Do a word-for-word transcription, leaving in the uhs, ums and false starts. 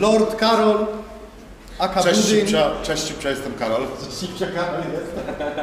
Lord Karol, aka Budyń. Cześć, Cipcia, jestem Karol. Cześć, Cipcia, Karol jest.